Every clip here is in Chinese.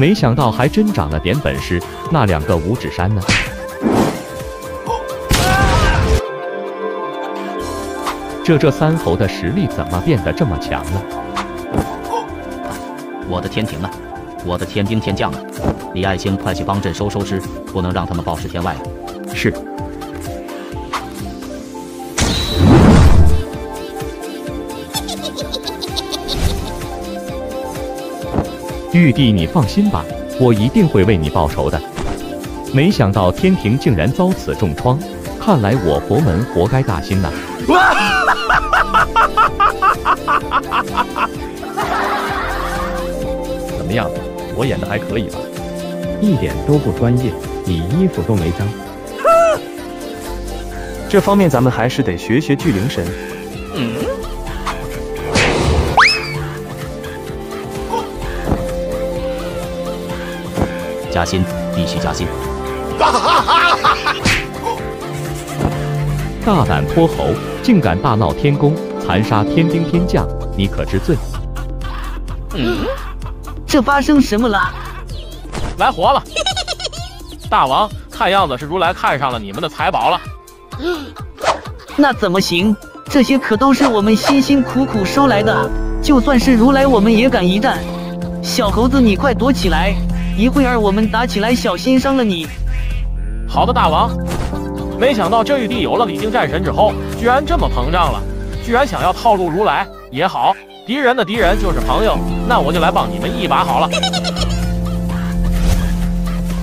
没想到还真长了点本事。那两个五指山呢？这三猴的实力怎么变得这么强了？我的天庭啊！我的天兵天将啊！李爱卿，快去帮朕收收尸，不能让他们暴尸天外了。是。 玉帝，你放心吧，我一定会为你报仇的。没想到天庭竟然遭此重创，看来我佛门活该大兴呐！怎么样，我演的还可以吧？一点都不专业，你衣服都没脏。这方面咱们还是得学学巨灵神。嗯。 加薪，必须加薪！大胆泼猴，竟敢大闹天宫，残杀天兵天将，你可知罪？嗯，这发生什么了？来活了！大王，看样子是如来看上了你们的财宝了。那怎么行？这些可都是我们辛辛苦苦收来的，就算是如来，我们也敢一战。小猴子，你快躲起来！ 一会儿我们打起来，小心伤了你。好的，大王。没想到这玉帝有了李靖战神之后，居然这么膨胀了，居然想要套路如来也好，敌人的敌人就是朋友，那我就来帮你们一把好了。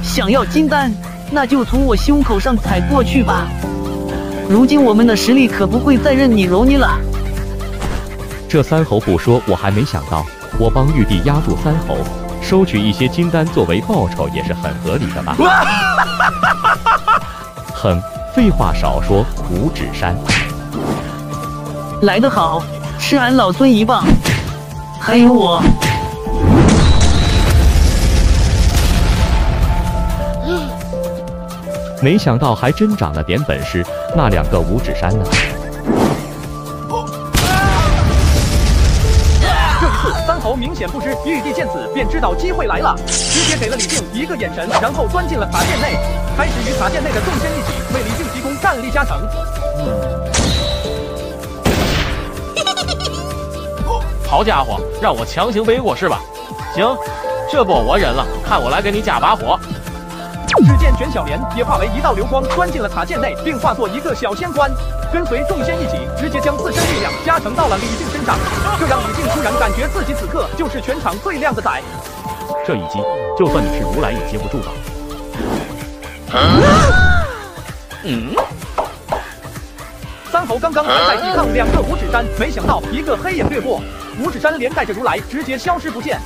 想要金丹，那就从我胸口上踩过去吧。如今我们的实力可不会再任你揉捏了。这三猴不说，我还没想到，我帮玉帝压住三猴。 收取一些金丹作为报酬也是很合理的吧？哼，废话少说，五指山来得好，吃俺老孙一棒！还有我，没想到还真长了点本事。那两个五指山呢？猴明显不知，玉帝见此便知道机会来了，直接给了李靖一个眼神，然后钻进了塔殿内，开始与塔殿内的众仙一起为李靖提供战力加成。好家伙，让我强行背过是吧？行，这不我忍了，看我来给你架把火！只见卷小莲也化为一道流光，钻进了塔殿内，并化作一个小仙官。 跟随众仙一起，直接将自身力量加成到了李靖身上，这让李靖突然感觉自己此刻就是全场最靓的仔。这一击，就算你是如来也接不住吧？三猴刚刚还在抵抗两个五指山，没想到一个黑影掠过，五指山连带着如来直接消失不见。